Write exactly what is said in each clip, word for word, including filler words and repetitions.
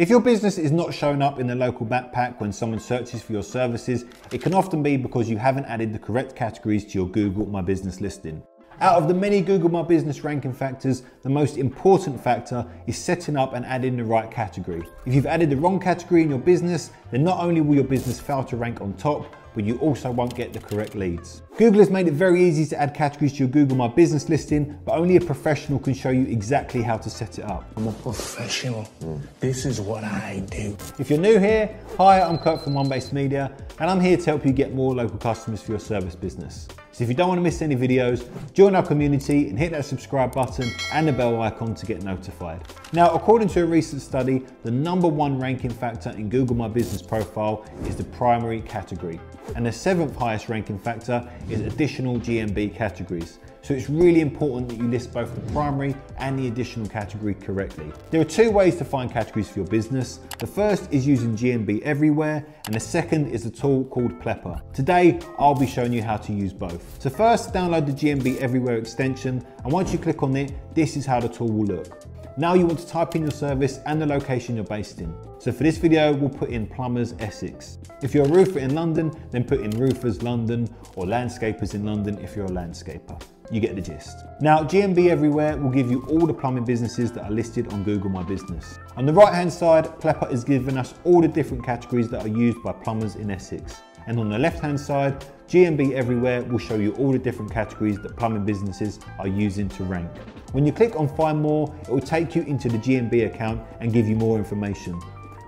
If your business is not showing up in the local backpack when someone searches for your services, it can often be because you haven't added the correct categories to your Google My Business listing. Out of the many Google My Business ranking factors, the most important factor is setting up and adding the right category. If you've added the wrong category in your business, then not only will your business fail to rank on top, but you also won't get the correct leads. Google has made it very easy to add categories to your Google My Business listing, but only a professional can show you exactly how to set it up. I'm a professional. Mm. This is what I do. If you're new here, hi, I'm Kirk from OneBase Media, and I'm here to help you get more local customers for your service business. So if you don't want to miss any videos, join our community and hit that subscribe button and the bell icon to get notified. Now, according to a recent study, the number one ranking factor in Google My Business profile is the primary category. And the seventh highest ranking factor is additional G M B categories. So it's really important that you list both the primary and the additional category correctly. There are two ways to find categories for your business. The first is using G M B Everywhere, and the second is a tool called Pleper. Today, I'll be showing you how to use both. So first, download the G M B Everywhere extension, and once you click on it, this is how the tool will look. Now you want to type in your service and the location you're based in. So for this video, we'll put in Plumbers, Essex. If you're a roofer in London, then put in Roofers, London, or Landscapers in London if you're a landscaper. You get the gist. Now, G M B Everywhere will give you all the plumbing businesses that are listed on Google My Business. On the right-hand side, Pleper is giving us all the different categories that are used by plumbers in Essex. And on the left-hand side, G M B Everywhere will show you all the different categories that plumbing businesses are using to rank. When you click on Find More, it will take you into the G M B account and give you more information.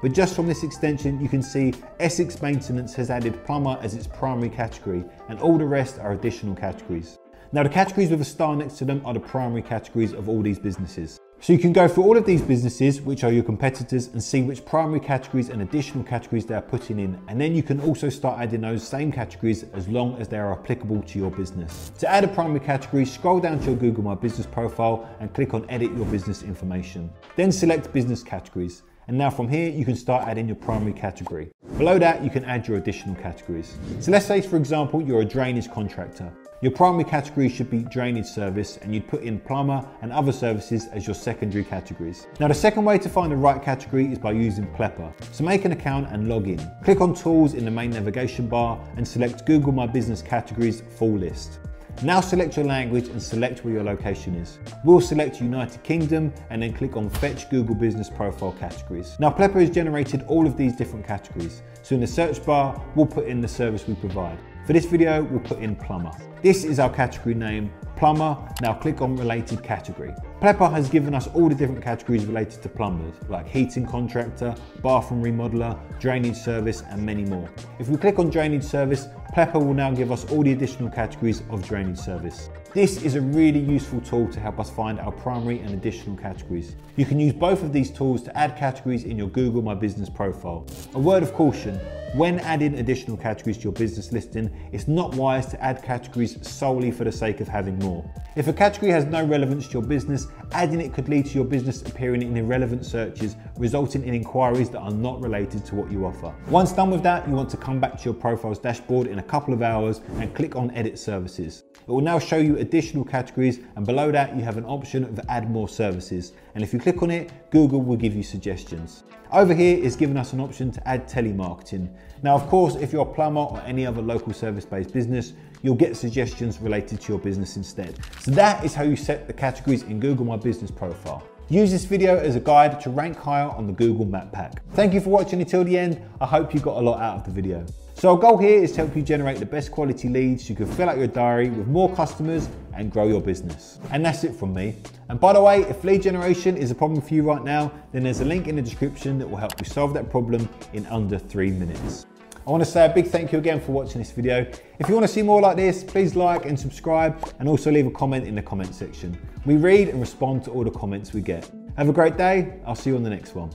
But just from this extension, you can see Essex Maintenance has added plumber as its primary category, and all the rest are additional categories. Now, the categories with a star next to them are the primary categories of all these businesses. So you can go through all of these businesses, which are your competitors, and see which primary categories and additional categories they are putting in. And then you can also start adding those same categories as long as they are applicable to your business. To add a primary category, scroll down to your Google My Business profile and click on Edit Your Business Information. Then select Business Categories. And now from here, you can start adding your primary category. Below that, you can add your additional categories. So let's say, for example, you're a drainage contractor. Your primary category should be drainage service, and you'd put in plumber and other services as your secondary categories. Now, the second way to find the right category is by using Pleper. So make an account and log in. Click on Tools in the main navigation bar and select Google My Business Categories Full List. Now select your language and select where your location is. We'll select United Kingdom and then click on Fetch Google Business Profile Categories. Now Pleper has generated all of these different categories. So in the search bar, we'll put in the service we provide. For this video, we'll put in plumber. This is our category name, plumber. Now click on related category. Pleper has given us all the different categories related to plumbers, like heating contractor, bathroom remodeler, drainage service, and many more. If we click on drainage service, Pleper will now give us all the additional categories of drainage service. This is a really useful tool to help us find our primary and additional categories. You can use both of these tools to add categories in your Google My Business profile. A word of caution, when adding additional categories to your business listing, it's not wise to add categories solely for the sake of having more. If a category has no relevance to your business, adding it could lead to your business appearing in irrelevant searches, resulting in inquiries that are not related to what you offer. Once done with that, you want to come back to your profile's dashboard in a couple of hours and click on Edit Services. It will now show you additional categories, and below that you have an option of Add More Services. And if you click on it, Google will give you suggestions. Over here is giving us an option to add telemarketing. Now, of course, if you're a plumber or any other local service-based business, you'll get suggestions related to your business instead. So that is how you set the categories in Google My Business profile. Use this video as a guide to rank higher on the Google Map Pack. Thank you for watching until the end. I hope you got a lot out of the video. So our goal here is to help you generate the best quality leads so you can fill out your diary with more customers and grow your business. And that's it from me. And by the way, if lead generation is a problem for you right now, then there's a link in the description that will help you solve that problem in under three minutes. I want to say a big thank you again for watching this video. If you want to see more like this, please like and subscribe, and also leave a comment in the comment section. We read and respond to all the comments we get. Have a great day. I'll see you on the next one.